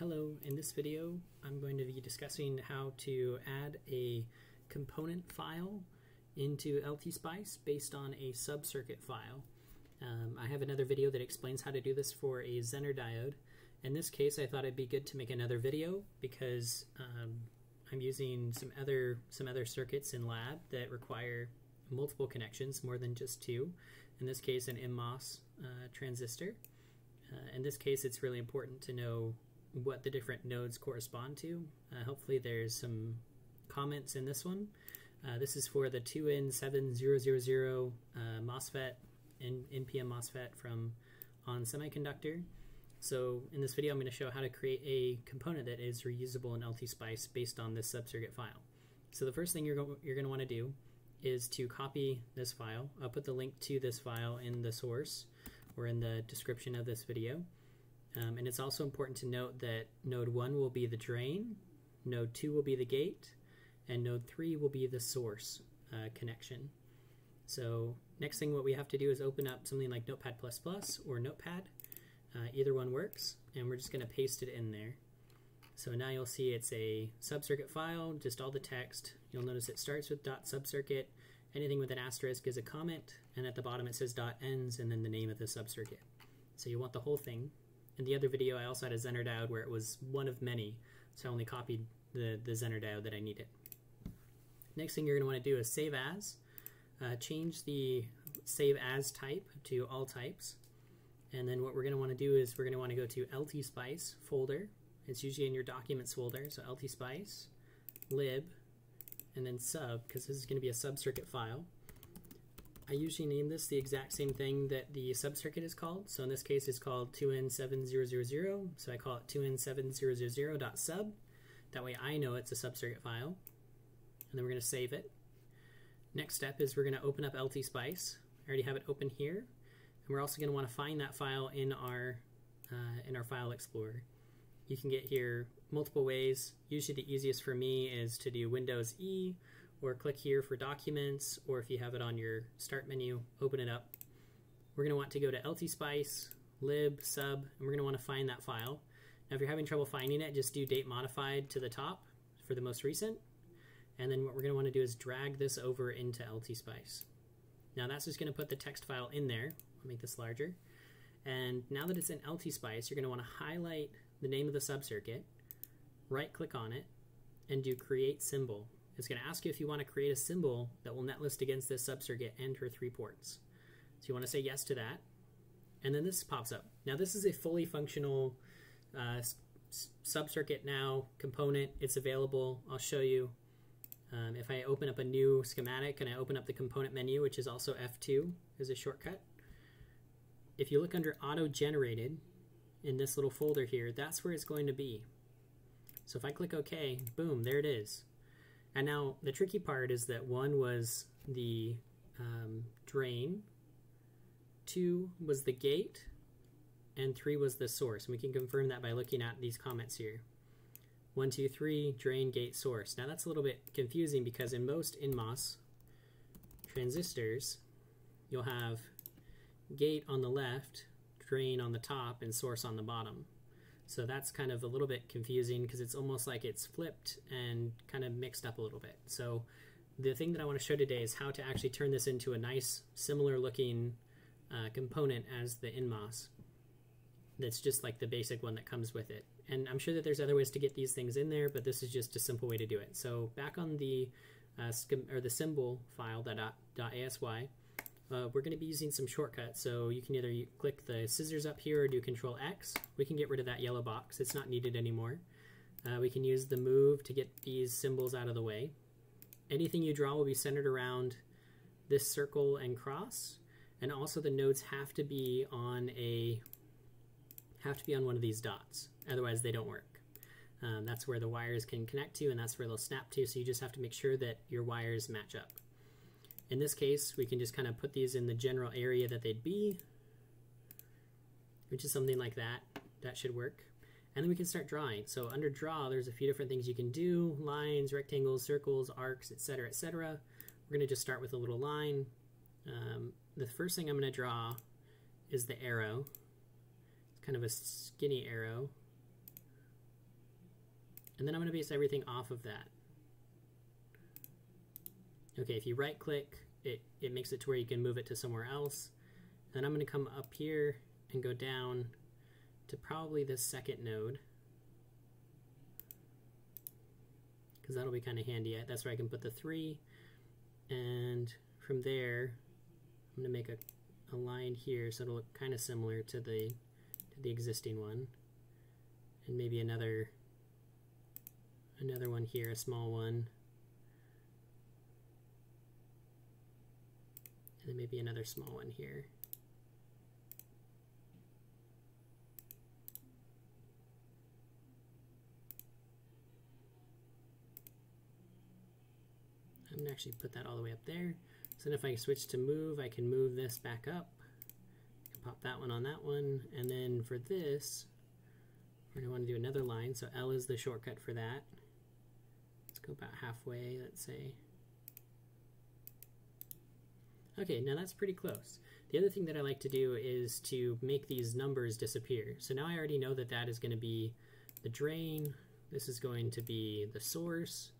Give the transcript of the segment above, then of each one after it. Hello, in this video I'm going to be discussing how to add a component file into LTSpice based on a subcircuit file. I have another video that explains how to do this for a Zener diode. In this case I thought it'd be good to make another video because I'm using some other circuits in lab that require multiple connections, more than just two. In this case an MMOS transistor. In this case it's really important to know what the different nodes correspond to. Hopefully there's some comments in this one. This is for the 2N7000 MOSFET, NPN MOSFET from On Semiconductor. So in this video I'm going to show how to create a component that is reusable in LTSpice based on this subcircuit file. So the first thing you're going to want to do is to copy this file. I'll put the link to this file in the source or in the description of this video. And it's also important to note that node 1 will be the drain, node 2 will be the gate, and node 3 will be the source connection. So next thing what we have to do is open up something like Notepad++ or Notepad. Either one works, and we're just going to paste it in there. So now you'll see it's a subcircuit file, just all the text. You'll notice it starts with .subcircuit. Anything with an asterisk is a comment, and at the bottom it says .ends and then the name of the subcircuit. So you want the whole thing. In the other video I also had a Zener diode where it was one of many, so I only copied the Zener diode that I needed. Next thing you're going to want to do is save as. Change the save as type to all types, and then what we're going to want to do is we're going to want to go to LTSpice folder. It's usually in your documents folder, so LTSpice, lib, and then sub, because this is going to be a subcircuit file. I usually name this the exact same thing that the subcircuit is called. So in this case it's called 2N7000, so I call it 2N7000.sub. That way I know it's a subcircuit file. And then we're going to save it. Next step is we're going to open up LTSpice. I already have it open here. And we're also going to want to find that file in our file explorer. You can get here multiple ways. Usually the easiest for me is to do Windows E, or click here for documents, or if you have it on your start menu, open it up. We're going to want to go to LTSpice, lib, sub, and we're going to want to find that file. Now if you're having trouble finding it, just do date modified to the top for the most recent, and then what we're going to want to do is drag this over into LTSpice. Now that's just going to put the text file in there. I'll make this larger. And now that it's in LTSpice, you're going to want to highlight the name of the subcircuit, right click on it, and do create symbol. It's going to ask you if you want to create a symbol that will netlist against this subcircuit and her three ports. So you want to say yes to that, and then this pops up. Now this is a fully functional subcircuit now component. It's available. I'll show you. If I open up a new schematic and I open up the component menu, which is also F2 as a shortcut, if you look under auto generated in this little folder here, that's where it's going to be. So if I click OK, boom, there it is. And now the tricky part is that 1 was the drain, 2 was the gate, and 3 was the source. And we can confirm that by looking at these comments here. 1, 2, 3, drain, gate, source. Now that's a little bit confusing because in most NMOS transistors, you'll have gate on the left, drain on the top, and source on the bottom. So that's kind of a little bit confusing because it's almost like it's flipped and kind of mixed up a little bit. So the thing that I want to show today is how to actually turn this into a nice, similar looking component as the NMOS. That's just like the basic one that comes with it. And I'm sure that there's other ways to get these things in there, but this is just a simple way to do it. So back on the symbol file, .asy, we're going to be using some shortcuts, so you can either click the scissors up here or do Control X. We can get rid of that yellow box. It's not needed anymore. We can use the move to get these symbols out of the way. Anything you draw will be centered around this circle and cross, and also the nodes have to be on one of these dots, otherwise they don't work. That's where the wires can connect to, and that's where they'll snap to, so you just have to make sure that your wires match up. In this case, we can just kind of put these in the general area that they'd be, which is something like that. That should work. And then we can start drawing. So under draw, there's a few different things you can do. Lines, rectangles, circles, arcs, etc., etc. We're going to just start with a little line. The first thing I'm going to draw is the arrow. It's kind of a skinny arrow. And then I'm going to base everything off of that. Okay, if you right click, it makes it to where you can move it to somewhere else. Then I'm going to come up here and go down to probably this second node, because that'll be kind of handy. That's where I can put the 3. And from there, I'm going to make a line here so it'll look kind of similar to the existing one. And maybe another one here, a small one. And then maybe another small one here. I'm going to actually put that all the way up there. So then if I switch to move, I can move this back up. I can pop that one on that one. And then for this, we're going to want to do another line. So L is the shortcut for that. Let's go about halfway, let's say. Okay, now that's pretty close. The other thing that I like to do is to make these numbers disappear. So now I already know that that is going to be the drain. This is going to be the source.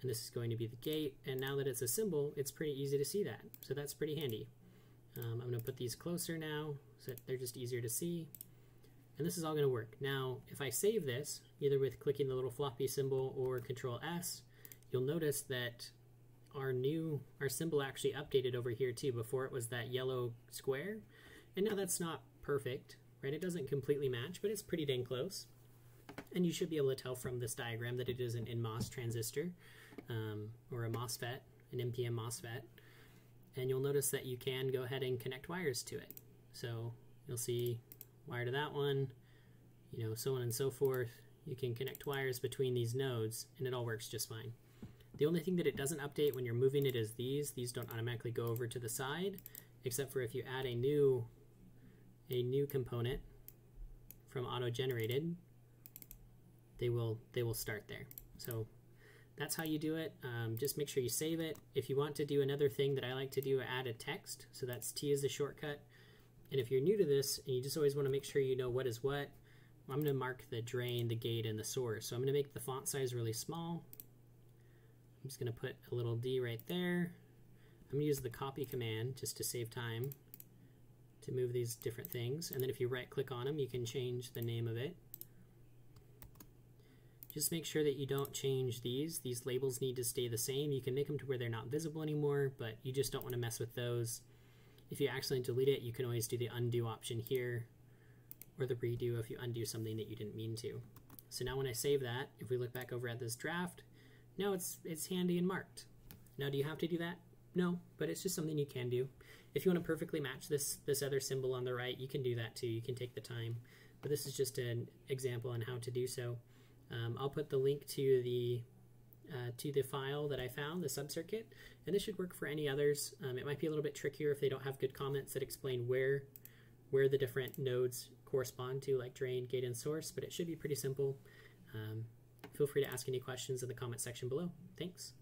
And this is going to be the gate, and now that it's a symbol, it's pretty easy to see that. So that's pretty handy. I'm going to put these closer now, so that they're just easier to see. And this is all going to work. Now, if I save this, either with clicking the little floppy symbol or Control S, you'll notice that our symbol actually updated over here too. Before it was that yellow square, and now that's not perfect, right? It doesn't completely match, but it's pretty dang close. And you should be able to tell from this diagram that it is an NMOS transistor, or a MOSFET, an NPN MOSFET. And you'll notice that you can go ahead and connect wires to it. So you'll see wire to that one, you know, so on and so forth. You can connect wires between these nodes, and it all works just fine. The only thing that it doesn't update when you're moving it is these. These don't automatically go over to the side, except for if you add a new component from auto-generated. They will start there. So that's how you do it. Just make sure you save it. If you want to do another thing that I like to do, add a text. So that's T is the shortcut. And if you're new to this and you just always want to make sure you know what is what, I'm going to mark the drain, the gate, and the source. So I'm going to make the font size really small. I'm just going to put a little D right there. I'm going to use the copy command just to save time to move these different things. And then if you right click on them, you can change the name of it. Just make sure that you don't change these. These labels need to stay the same. You can make them to where they're not visible anymore, but you just don't want to mess with those. If you accidentally delete it, you can always do the undo option here, or the redo if you undo something that you didn't mean to. So now when I save that, if we look back over at this draft, now it's handy and marked. Now do you have to do that? No, but it's just something you can do. If you want to perfectly match this other symbol on the right, you can do that too. You can take the time. But this is just an example on how to do so. I'll put the link to the file that I found, the SUBCKT, and this should work for any others. It might be a little bit trickier if they don't have good comments that explain where the different nodes correspond to, like drain, gate, and source, but it should be pretty simple. Feel free to ask any questions in the comment section below. Thanks.